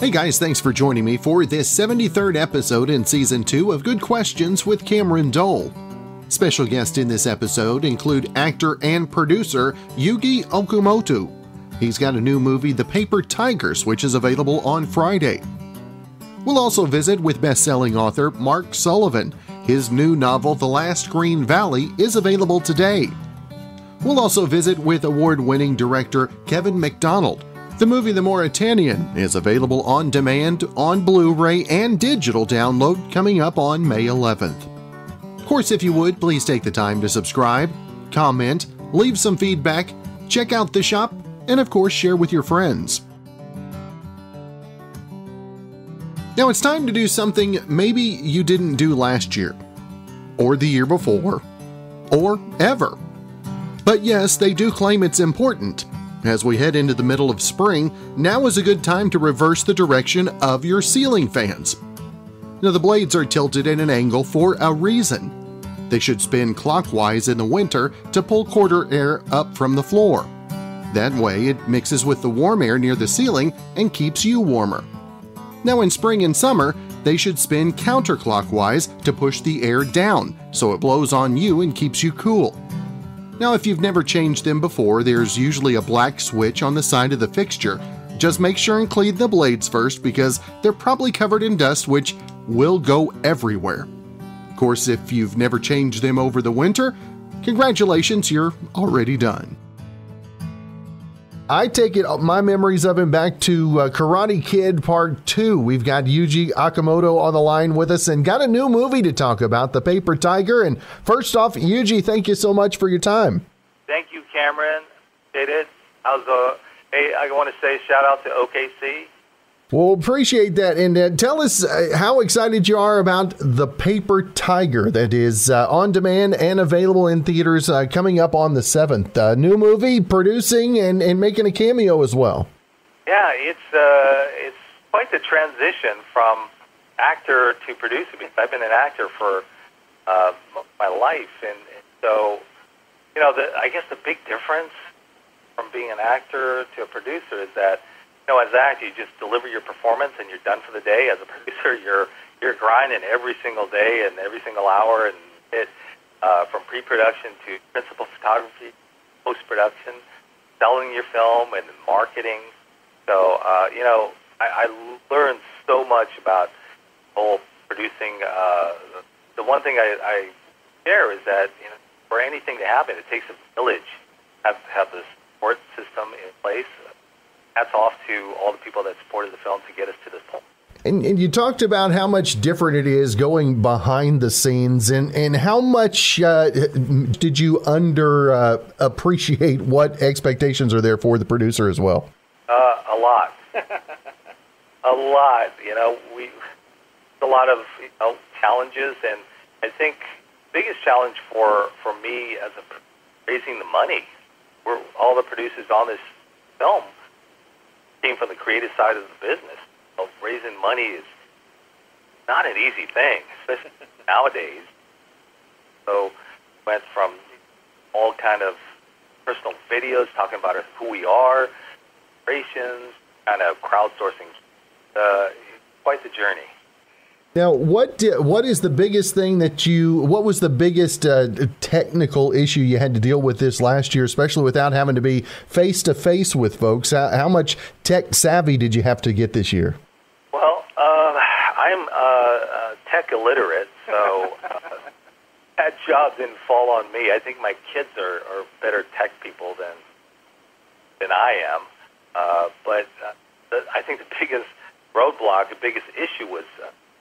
Hey guys, thanks for joining me for this 73rd episode in Season 2 of Good Questions with Cameron Dole. Special guests in this episode include actor and producer Yuji Okamoto. He's got a new movie, The Paper Tigers, which is available on Friday. We'll also visit with best-selling author Mark Sullivan. His new novel, The Last Green Valley, is available today. We'll also visit with award-winning director Kevin Macdonald. The movie The Mauritanian is available on demand, on Blu-ray, and digital download coming up on May 11th. Of course, if you would, please take the time to subscribe, comment, leave some feedback, check out the shop, and of course, share with your friends. Now it's time to do something maybe you didn't do last year, or the year before, or ever. But yes, they do claim it's important. As we head into the middle of spring, now is a good time to reverse the direction of your ceiling fans. Now the blades are tilted at an angle for a reason. They should spin clockwise in the winter to pull quarter air up from the floor. That way, it mixes with the warm air near the ceiling and keeps you warmer. Now in spring and summer, they should spin counterclockwise to push the air down so it blows on you and keeps you cool. Now if you've never changed them before, there's usually a black switch on the side of the fixture. Just make sure and clean the blades first because they're probably covered in dust which will go everywhere. Of course, if you've never changed them over the winter, congratulations, you're already done. I take it my memories of him back to Karate Kid Part 2. We've got Yuji Okamoto on the line with us and got a new movie to talk about, The Paper Tiger. And first off, Yuji, thank you so much for your time. Thank you, Cameron. I want to say shout out to OKC. Well, appreciate that. And tell us how excited you are about The Paper Tiger that is on demand and available in theaters coming up on the 7th. New movie, producing, and making a cameo as well. Yeah, it's quite the transition from actor to producer because I've been an actor for my life. And so, you know, I guess the big difference from being an actor to a producer is that, you know, as an actor, you just deliver your performance and you're done for the day. As a producer, you're grinding every single day and every single hour, and from pre-production to principal photography, post-production, selling your film and marketing. So, you know, I learned so much about whole producing. The one thing I share is that, you know, for anything to happen, it takes a village to have the support system in place. Hats off to all the people that supported the film to get us to this point. And you talked about how much different it is going behind the scenes, and how much did you appreciate what expectations are there for the producer as well? A lot. A lot. You know, a lot of, you know, challenges, and I think the biggest challenge for me as raising the money. We're all the producers on this film came from the creative side of the business. So raising money is not an easy thing, especially nowadays. So went from all kind of personal videos talking about who we are, operations, kind of crowdsourcing. Quite the journey. Now, what was the biggest technical issue you had to deal with this last year, especially without having to be face-to-face with folks? How much tech-savvy did you have to get this year? Well, I'm tech illiterate, so that job didn't fall on me. I think my kids are better tech people than I am. But I think the biggest roadblock, the biggest issue was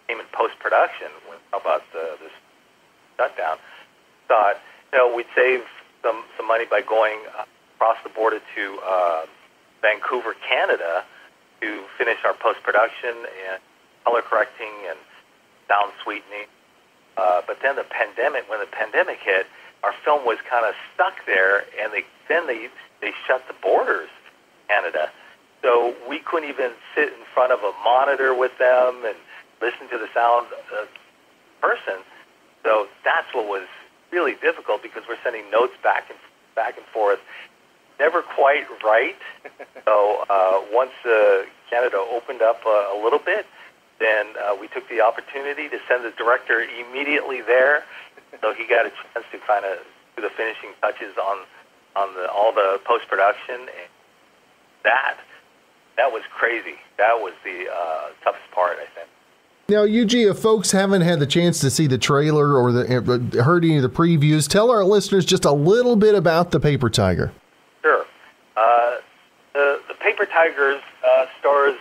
in post-production, when about this shutdown, thought, you know, we'd save some money by going across the border to Vancouver, Canada, to finish our post-production and color correcting and sound sweetening. But then when the pandemic hit, our film was kind of stuck there, and they shut the borders in Canada, so we couldn't even sit in front of a monitor with them and listen to the sound of person. So that's what was really difficult, because we're sending notes back and forth, never quite right. So once Canada opened up a little bit, then we took the opportunity to send the director immediately there, so he got a chance to kind of do the finishing touches on all the post-production. And that was crazy. That was the toughest part, I think. Now, Yuji, if folks haven't had the chance to see the trailer or heard any of the previews, tell our listeners just a little bit about The Paper Tiger. Sure. The Paper Tigers stars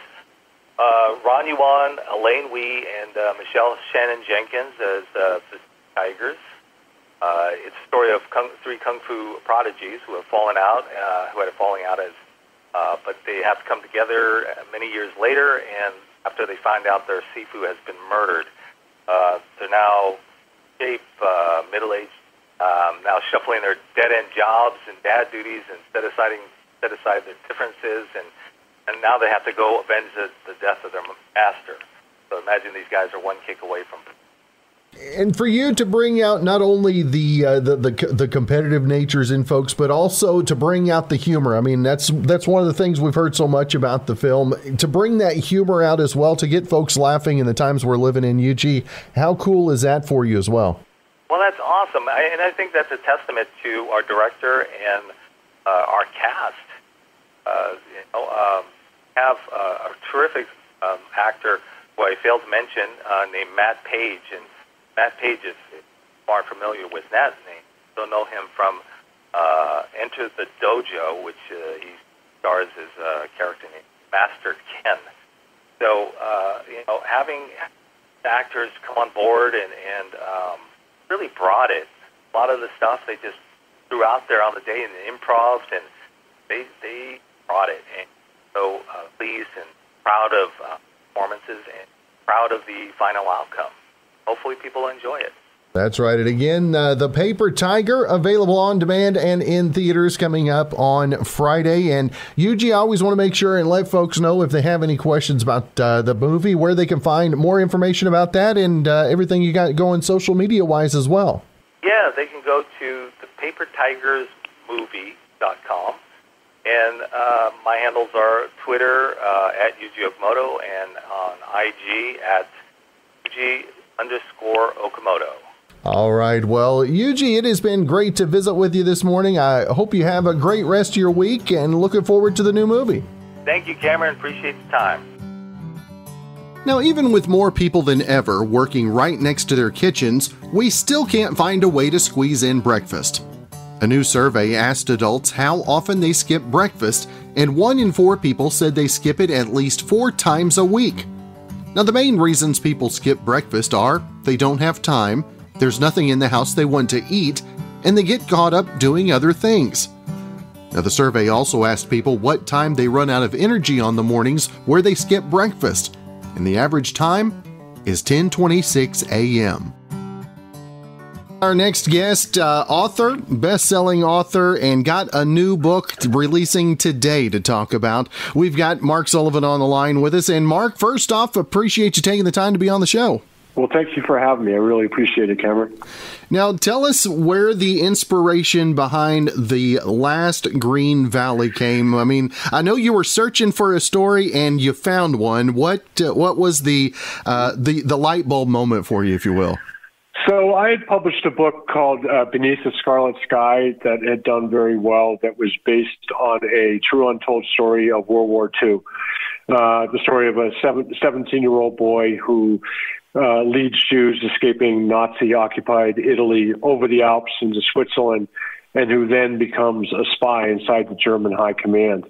Ron Yuan, Elaine Wee, and Michelle Shannon Jenkins as the Tigers. It's a story of three kung fu prodigies who have fallen out, who had a falling out, but they have to come together many years later, and after they find out their Sifu has been murdered. They're now middle-aged, now shuffling their dead-end jobs and dad duties and set aside their differences, and now they have to go avenge the death of their master. So imagine these guys are one kick away from... And for you to bring out not only the competitive natures in folks, but also to bring out the humor. I mean, that's one of the things we've heard so much about the film. To bring that humor out as well, to get folks laughing in the times we're living in, Yuji, how cool is that for you as well? Well, that's awesome. I think that's a testament to our director and our cast. Have a terrific actor who I failed to mention named Matt Page, and Matt Page is far familiar with that name. You'll know him from Enter the Dojo, which he stars as a character named Master Ken. So, having actors come on board and really brought it. A lot of the stuff they just threw out there on the day in the improvs, and they brought it. And so pleased and proud of performances and proud of the final outcome. Hopefully people enjoy it. That's right. And again, The Paper Tiger, available on demand and in theaters coming up on Friday. And Yuji, I always want to make sure and let folks know if they have any questions about the movie, where they can find more information about that and everything you got going social media-wise as well. Yeah, they can go to thepapertigersmovie.com. And my handles are Twitter at Yuji Okamoto and on IG at Yuji_Okamoto. All right. Well, Yuji, it has been great to visit with you this morning. I hope you have a great rest of your week and looking forward to the new movie. Thank you, Cameron. Appreciate the time. Now, even with more people than ever working right next to their kitchens, we still can't find a way to squeeze in breakfast. A new survey asked adults how often they skip breakfast, and 1 in 4 people said they skip it at least 4 times a week. Now, the main reasons people skip breakfast are they don't have time, there's nothing in the house they want to eat, and they get caught up doing other things. Now, the survey also asked people what time they run out of energy on the mornings where they skip breakfast, and the average time is 10:26 a.m. Our next guest, author, best-selling author, and got a new book releasing today to talk about. We've got Mark Sullivan on the line with us. And Mark, first off, appreciate you taking the time to be on the show. Well, thank you for having me. I really appreciate it, Cameron. Now, tell us where the inspiration behind The Last Green Valley came. I mean, I know you were searching for a story and you found one. What was the light bulb moment for you, if you will? So I had published a book called Beneath the Scarlet Sky that had done very well, that was based on a true untold story of World War II, the story of a 17-year-old boy who leads Jews escaping Nazi-occupied Italy over the Alps into Switzerland, and who then becomes a spy inside the German high command.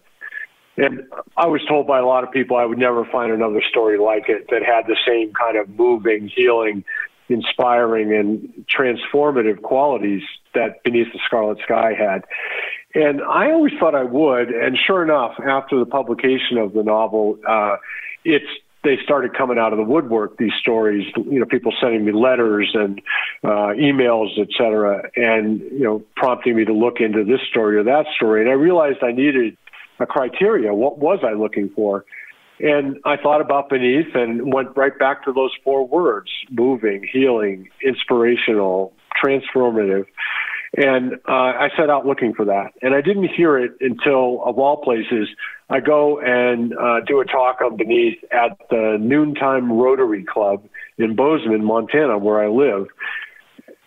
And I was told by a lot of people I would never find another story like it that had the same kind of moving, healing, inspiring and transformative qualities that Beneath the Scarlet Sky had. And I always thought I would, and sure enough, after the publication of the novel, they started coming out of the woodwork, these stories, people sending me letters and emails, et cetera, and, prompting me to look into this story or that story. And I realized I needed a criteria. What was I looking for? And I thought about Beneath and went right back to those 4 words: moving, healing, inspirational, transformative. And I set out looking for that. And I didn't hear it until, of all places, I go and do a talk on Beneath at the Noontime Rotary Club in Bozeman, Montana, where I live.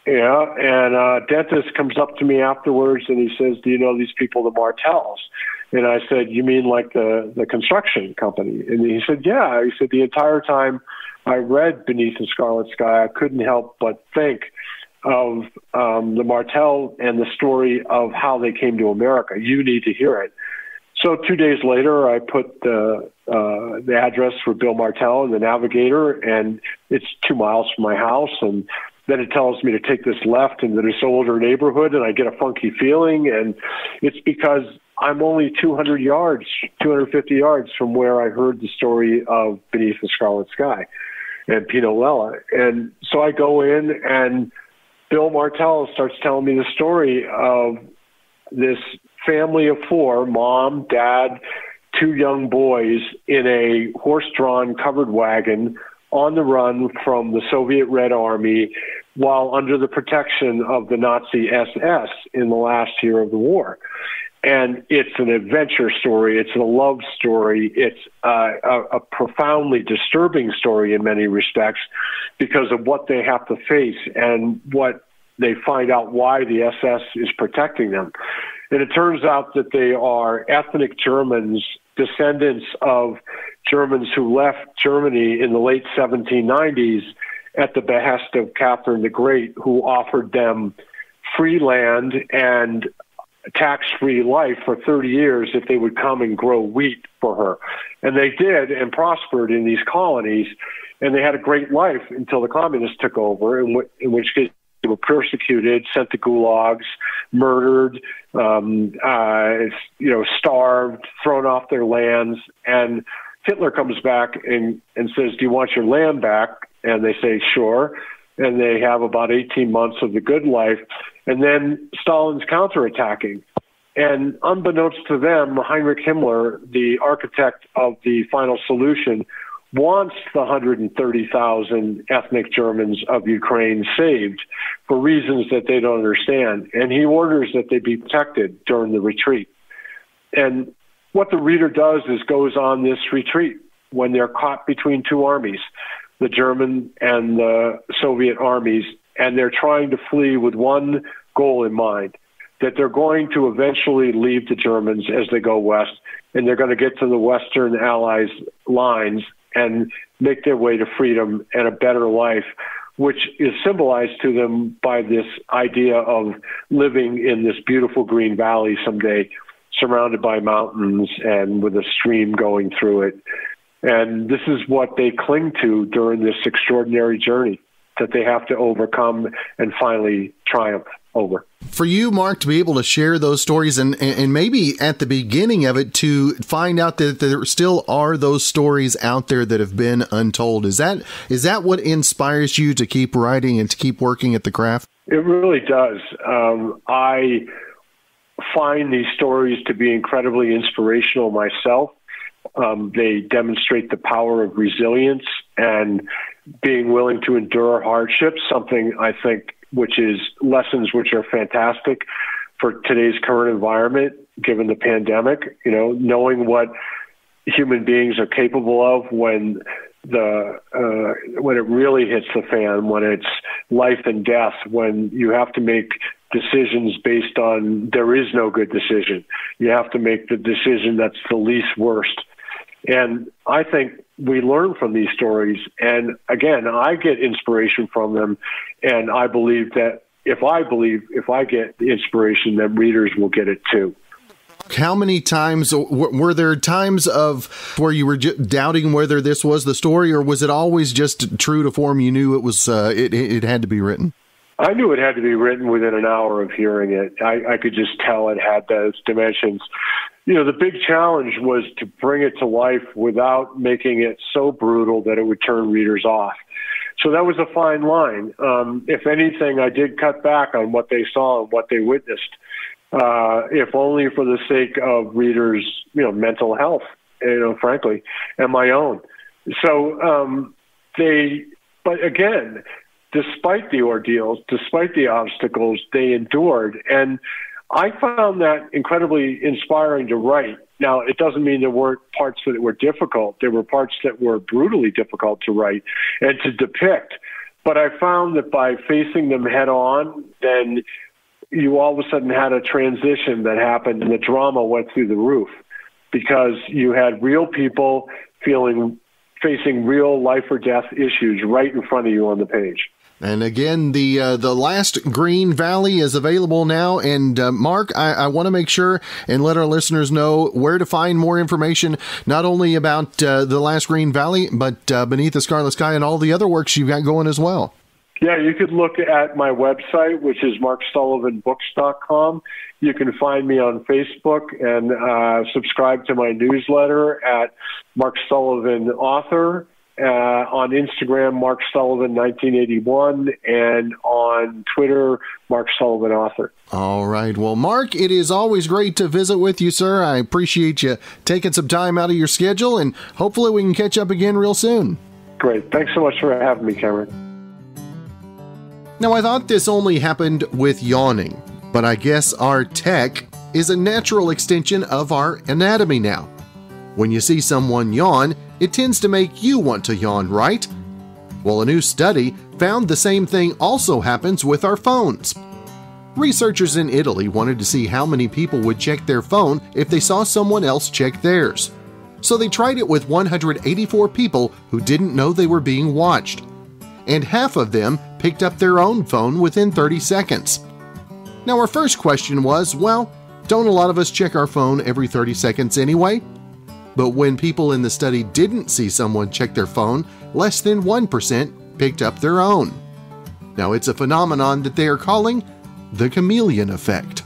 Yeah, and a dentist comes up to me afterwards and he says, do you know these people, the Martells? And I said, you mean like the construction company? And he said, yeah. He said, the entire time I read Beneath the Scarlet Sky, I couldn't help but think of the Martell and the story of how they came to America. You need to hear it. So 2 days later, I put the address for Bill Martell in the Navigator, and it's 2 miles from my house. And then it tells me to take this left into this older neighborhood, and I get a funky feeling. And it's because I'm only 200 yards, 250 yards from where I heard the story of Beneath the Scarlet Sky and Pino Lella. And so I go in, and Bill Martell starts telling me the story of this family of four, mom, dad, two young boys in a horse-drawn covered wagon on the run from the Soviet Red Army while under the protection of the Nazi SS in the last year of the war. And it's an adventure story. It's a love story. It's a profoundly disturbing story in many respects because of what they have to face and what they find out why the SS is protecting them. And it turns out that they are ethnic Germans, descendants of Germans who left Germany in the late 1790s at the behest of Catherine the Great, who offered them free land and tax-free life for 30 years if they would come and grow wheat for her. And they did and prospered in these colonies, and they had a great life until the communists took over, in which case they were persecuted, sent to gulags, murdered, starved, thrown off their lands. And Hitler comes back and says, do you want your land back? And they say, sure. And they have about 18 months of the good life. And then Stalin's counterattacking. And unbeknownst to them, Heinrich Himmler, the architect of the final solution, wants the 130,000 ethnic Germans of Ukraine saved for reasons that they don't understand. And he orders that they be protected during the retreat. And what the reader does is goes on this retreat when they're caught between two armies, the German and the Soviet armies, and they're trying to flee with one goal in mind, that they're going to eventually leave the Germans as they go west, and they're going to get to the Western Allies lines and make their way to freedom and a better life, which is symbolized to them by this idea of living in this beautiful green valley someday, surrounded by mountains and with a stream going through it. And this is what they cling to during this extraordinary journey that they have to overcome and finally triumph over. For you, Mark, to be able to share those stories and maybe at the beginning of it to find out that there still are those stories out there that have been untold, is that what inspires you to keep writing and to keep working at the craft? It really does. I find these stories to be incredibly inspirational myself. They demonstrate the power of resilience and being willing to endure hardship, something I think which is lessons which are fantastic for today's current environment, given the pandemic, knowing what human beings are capable of when when it really hits the fan, when it's life and death, when you have to make decisions based on there is no good decision. You have to make the decision that's the least worst. And I think we learn from these stories. And again, I get inspiration from them. And I believe that if I get the inspiration, then readers will get it too. How many times were there times of where you were doubting whether this was the story, or was it always just true to form? You knew it was it had to be written. I knew it had to be written within an hour of hearing it. I could just tell it had those dimensions. The big challenge was to bring it to life without making it so brutal that it would turn readers off. So that was a fine line. If anything, I did cut back on what they saw and what they witnessed, if only for the sake of readers, mental health, frankly, and my own. So but again, despite the ordeals, despite the obstacles they endured. And I found that incredibly inspiring to write. Now, it doesn't mean there weren't parts that were difficult. There were parts that were brutally difficult to write and to depict. But I found that by facing them head on, then you all of a sudden had a transition that happened, and the drama went through the roof because you had real people facing real life or death issues right in front of you on the page. And again, the Last Green Valley is available now. And Mark, I want to make sure and let our listeners know where to find more information, not only about the Last Green Valley, but Beneath the Scarlet Sky and all the other works you've got going as well. Yeah, you could look at my website, which is MarkSullivanbooks.com. You can find me on Facebook and subscribe to my newsletter at Mark Sullivan Author, on Instagram, Mark Sullivan 1981, and on Twitter, Mark Sullivan Author. All right. Well, Mark, it is always great to visit with you, sir. I appreciate you taking some time out of your schedule, and hopefully we can catch up again real soon. Great. Thanks so much for having me, Cameron. Now, I thought this only happened with yawning, but I guess our tech is a natural extension of our anatomy now. When you see someone yawn, it tends to make you want to yawn, right? Well, a new study found the same thing also happens with our phones. Researchers in Italy wanted to see how many people would check their phone if they saw someone else check theirs. So they tried it with 184 people who didn't know they were being watched. And half of them picked up their own phone within 30 seconds. Now, our first question was, well, don't a lot of us check our phone every 30 seconds anyway? But when people in the study didn't see someone check their phone, less than 1% picked up their own. Now, it's a phenomenon that they are calling the chameleon effect.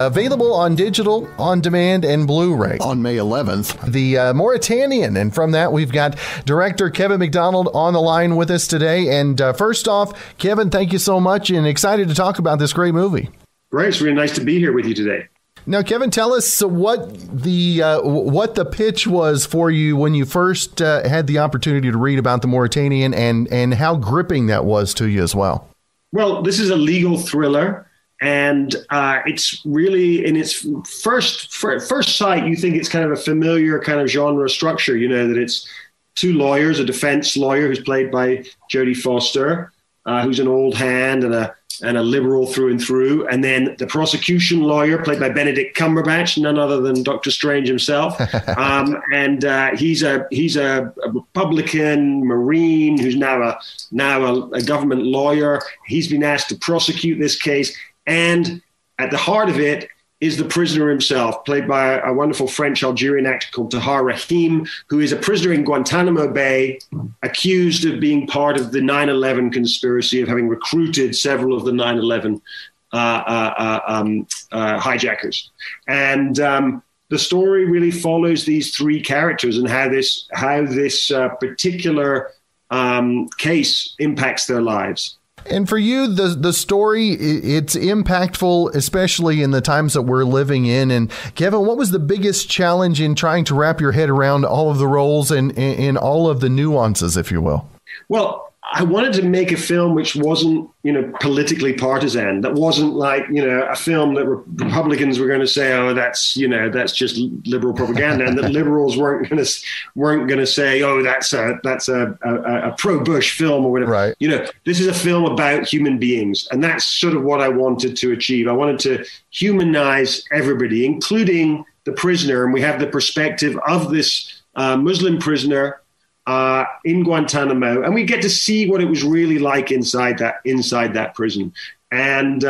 Available on digital, on demand, and Blu-ray. On May 11th, The Mauritanian. And from that, we've got director Kevin Macdonald on the line with us today. And first off, Kevin, thank you so much, and excited to talk about this great movie. Great. It's really nice to be here with you today. Now, Kevin, tell us what the pitch was for you when you first had the opportunity to read about The Mauritanian, and how gripping that was to you as well. Well, this is a legal thriller. And it's really, in its first sight, you think it's kind of a familiar kind of genre structure, you know, that it's two lawyers, a defense lawyer who's played by Jody Foster, who's an old hand and a liberal through and through. And then the prosecution lawyer played by Benedict Cumberbatch, none other than Dr. Strange himself. He's a Republican Marine who's now a government lawyer. He's been asked to prosecute this case. And at the heart of it is the prisoner himself, played by a wonderful French-Algerian actor called Tahar Rahim, who is a prisoner in Guantanamo Bay, accused of being part of the 9/11 conspiracy, of having recruited several of the 9/11 hijackers. And the story really follows these three characters and how this particular case impacts their lives. And for you, the story, it's impactful, especially in the times that we're living in. And Kevin, what was the biggest challenge in trying to wrap your head around all of the roles and all of the nuances, if you will? Well, I wanted to make a film which wasn't, politically partisan, that wasn't like, a film that Republicans were going to say, oh, that's just liberal propaganda, and that liberals weren't going to say, oh, that's a pro-Bush film or whatever. Right. This is a film about human beings, and that's sort of what I wanted to achieve. I wanted to humanize everybody, including the prisoner, and we have the perspective of this Muslim prisoner in Guantanamo, and we get to see what it was really like inside that prison. And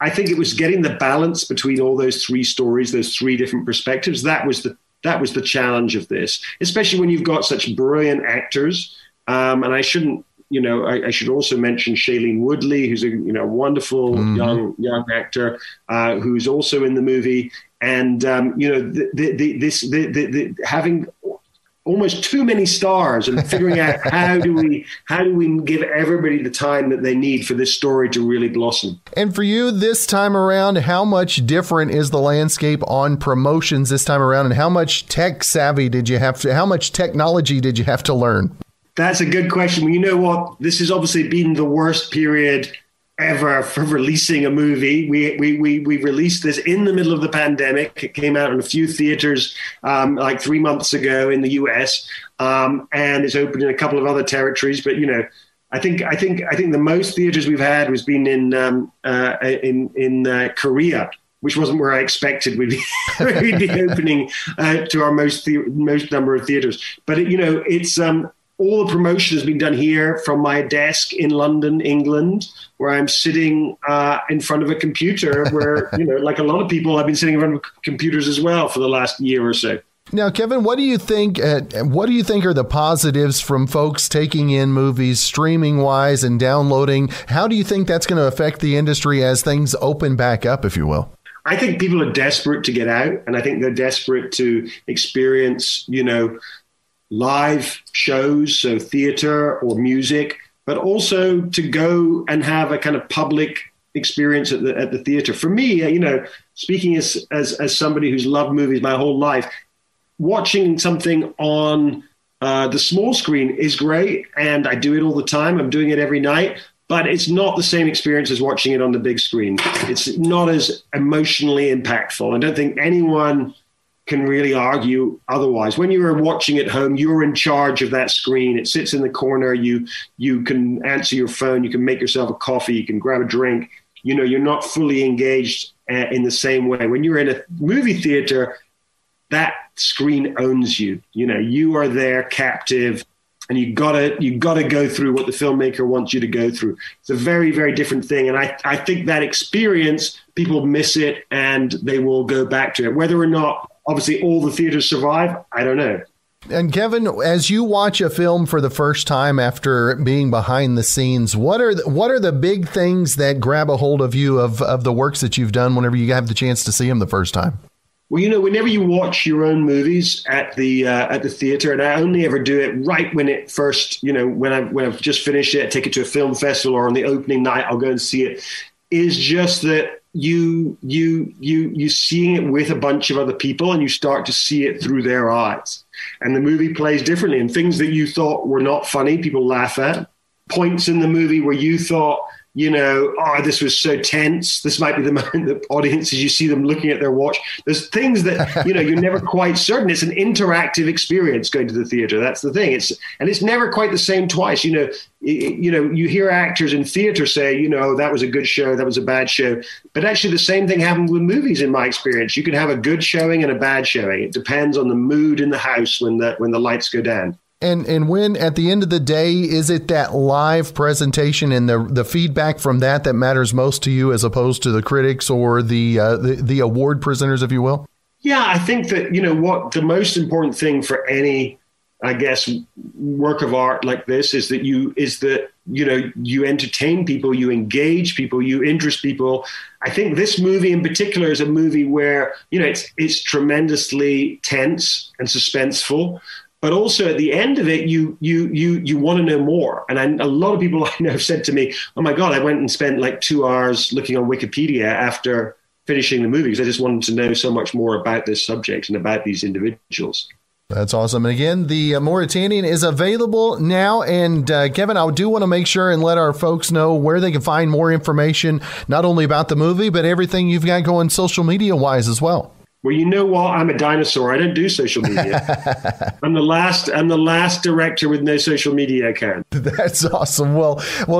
I think it was getting the balance between all those three stories, those three different perspectives. That was the challenge of this, especially when you've got such brilliant actors. And I shouldn't, I should also mention Shailene Woodley, who's a wonderful young actor who's also in the movie. And having almost too many stars, and figuring out how do we give everybody the time that they need for this story to really blossom. And for you this time around, how much different is the landscape on promotions this time around, and how much technology did you have to learn? That's a good question. You know what? This has obviously been the worst period ever for releasing a movie. We released this in the middle of the pandemic. It came out in a few theaters like 3 months ago in the US, and it's opened in a couple of other territories. But you know, I think the most theaters we've had was been in Korea, which wasn't where I expected we'd be opening to our most number of theaters. But it, you know, it's all the promotion has been done here from my desk in London, England, where I'm sitting in front of a computer where, you know, like a lot of people, I've been sitting in front of computers as well for the last year or so. Now, Kevin, what do you think are the positives from folks taking in movies streaming wise and downloading? How do you think that's going to affect the industry as things open back up, if you will? I think people are desperate to get out, and I think they're desperate to experience, you know, live shows, so theater or music, but also to go and have a kind of public experience at the theater. For me, you know, speaking as somebody who's loved movies my whole life, watching something on the small screen is great, and I do it all the time. I'm doing it every night, but it's not the same experience as watching it on the big screen. It's not as emotionally impactful. I don't think anyone can really argue otherwise. When you're watching at home, you're in charge of that screen. It sits in the corner. You can answer your phone. You can make yourself a coffee. You can grab a drink. You know, you're not fully engaged in the same way. When you're in a movie theater, that screen owns you. You know, you are there captive, and you gotta go through what the filmmaker wants you to go through. It's a very, very different thing. And I think that experience, people miss it and they will go back to it. Whether or not, obviously, all the theaters survive, I don't know. And Kevin, as you watch a film for the first time after being behind the scenes, what are the big things that grab a hold of you of the works that you've done whenever you have the chance to see them the first time? Well, you know, whenever you watch your own movies at the theater, and I only ever do it right when it first, you know, when I've just finished it, I take it to a film festival, or on the opening night, I'll go and see it, is just that you seeing it with a bunch of other people, and you start to see it through their eyes, and the movie plays differently, and things that you thought were not funny, people laugh at. Points in the movie where you thought, you know, oh, this was so tense. This might be the moment that audiences, you see them looking at their watch. There's things that, you know, you're never quite certain. It's an interactive experience going to the theater. That's the thing. It's never quite the same twice. You know, you hear actors in theater say, you know, that was a good show, that was a bad show. But actually the same thing happened with movies in my experience. You can have a good showing and a bad showing. It depends on the mood in the house when the lights go down. And when, at the end of the day, is it that live presentation and the feedback from that matters most to you, as opposed to the critics or the award presenters, if you will? Yeah, I think that, you know, what the most important thing for any, I guess, work of art like this is that you entertain people, you engage people, you interest people. I think this movie in particular is a movie where, you know, it's tremendously tense and suspenseful. But also at the end of it, you want to know more. And a lot of people I know have said to me, oh, my God, I went and spent like 2 hours looking on Wikipedia after finishing the movie because I just wanted to know so much more about this subject and about these individuals. That's awesome. And again, The Mauritanian is available now. And Kevin, I do want to make sure and let our folks know where they can find more information, not only about the movie, but everything you've got going social media wise as well. Well, you know what? I'm a dinosaur. I don't do social media. I'm the last director with no social media account. That's awesome. Well,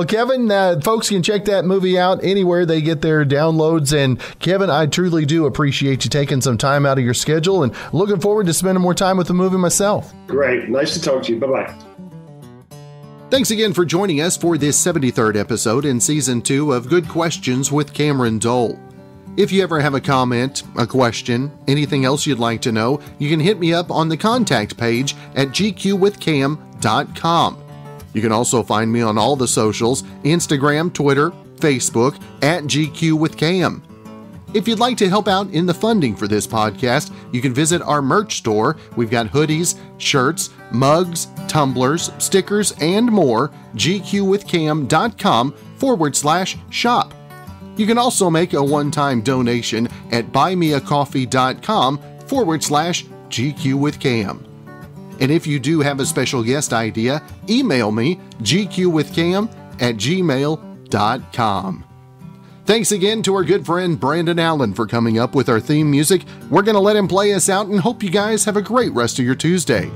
Kevin, folks can check that movie out anywhere they get their downloads. And Kevin, I truly do appreciate you taking some time out of your schedule, and looking forward to spending more time with the movie myself. Great. Nice to talk to you. Bye-bye. Thanks again for joining us for this 73rd episode in Season 2 of Good Questions with Cameron Dole. If you ever have a comment, a question, anything else you'd like to know, you can hit me up on the contact page at gqwithcam.com. You can also find me on all the socials, Instagram, Twitter, Facebook, at gqwithcam. If you'd like to help out in the funding for this podcast, you can visit our merch store. We've got hoodies, shirts, mugs, tumblers, stickers, and more, gqwithcam.com/shop. You can also make a one-time donation at buymeacoffee.com/GQWithCam. And if you do have a special guest idea, email me, gqwithcam@gmail.com. Thanks again to our good friend Brandon Allen for coming up with our theme music. We're going to let him play us out and hope you guys have a great rest of your Tuesday.